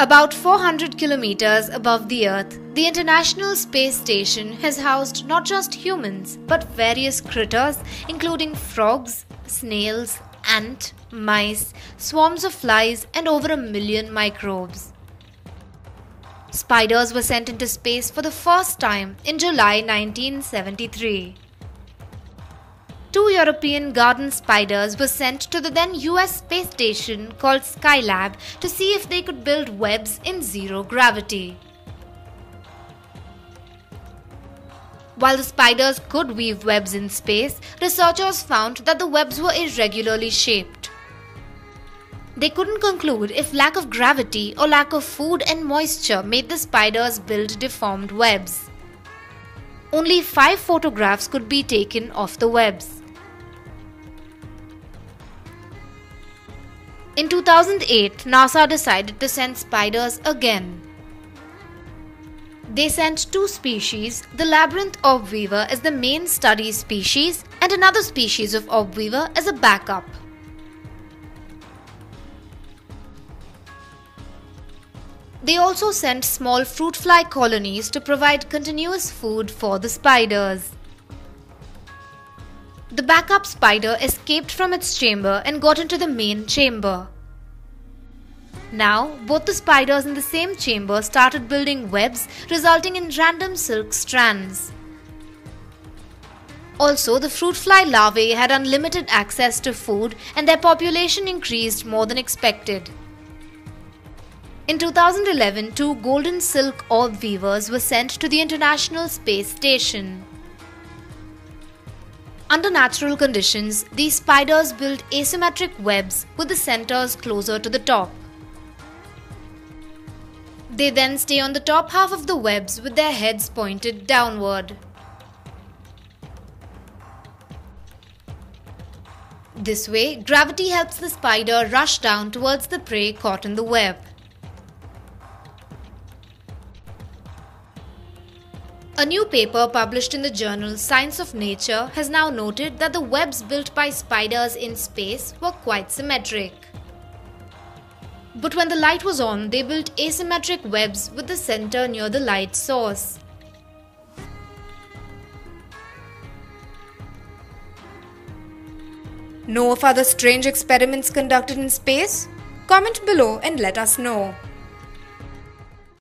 About 400 kilometers above the Earth, the International Space Station has housed not just humans, but various critters including frogs, snails, ants, mice, swarms of flies and over 1 million microbes. Spiders were sent into space for the first time in July 1973. Two European garden spiders were sent to the then US space station called Skylab to see if they could build webs in zero gravity. While the spiders could weave webs in space, researchers found that the webs were irregularly shaped. They couldn't conclude if lack of gravity or lack of food and moisture made the spiders build deformed webs. Only 5 photographs could be taken of the webs. In 2008, NASA decided to send spiders again. They sent two species, the labyrinth obweaver as the main study species and another species of obweaver as a backup. They also sent small fruit fly colonies to provide continuous food for the spiders. The backup spider escaped from its chamber and got into the main chamber. Now, both the spiders in the same chamber started building webs, resulting in random silk strands. Also, the fruit fly larvae had unlimited access to food and their population increased more than expected. In 2011, two golden silk obweavers were sent to the International Space Station. Under natural conditions, these spiders build asymmetric webs with the centers closer to the top. They then stay on the top half of the webs with their heads pointed downward. This way, gravity helps the spider rush down towards the prey caught in the web. A new paper published in the journal Science of Nature has now noted that the webs built by spiders in space were quite symmetric. But when the light was on, they built asymmetric webs with the center near the light source. Know of other strange experiments conducted in space? Comment below and let us know.